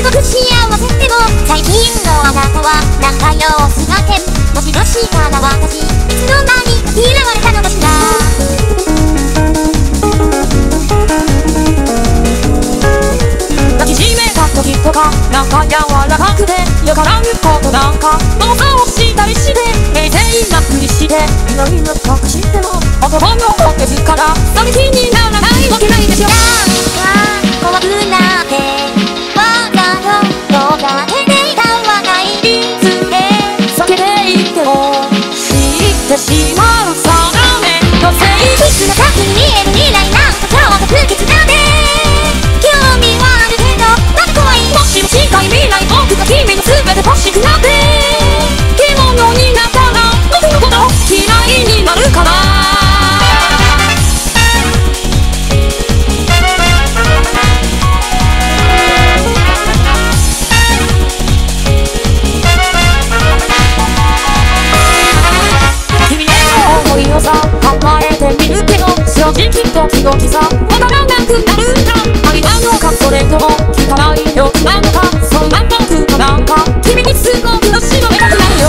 すごく幸せでも最近のあなたは何か様子が変。もしもしから私いつの間にか嫌われたのかしら。抱きしめた時とかなんか柔らかくてよからぬことなんか妄想したりして平静なふりして祈りのとかしても男のお手つから寂しにならないわけないでしょ。なんか怖くなって時々さわからなくなるんだ。愛なのかそれとも汚い欲なのかそんな僕となんか君にすごく後ろめたくないよ。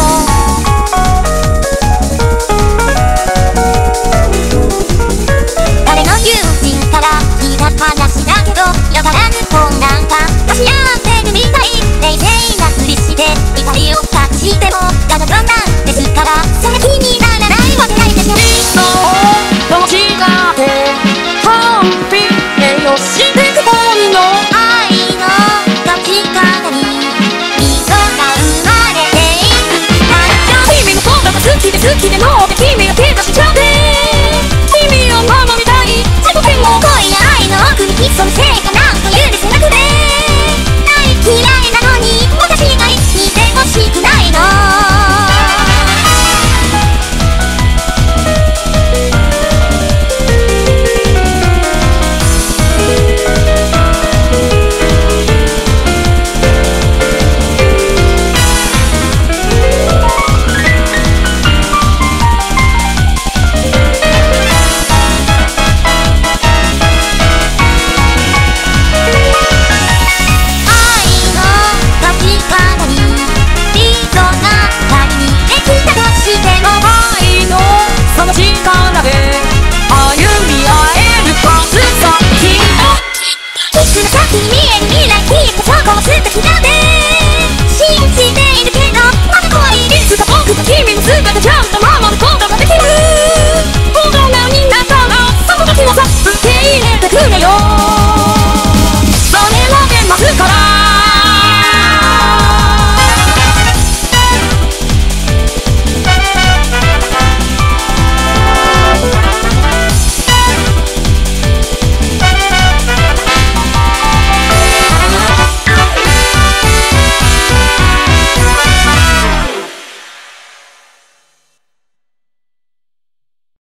誰の友人から聞いた話だけどよからぬこんなんか足り合ってるみたい。冷静なふりして怒りを隠してもガタガタなんですからそれ気にならないわけないでしょ。どうしたって君に見える未来、いいことをこぼすときだね。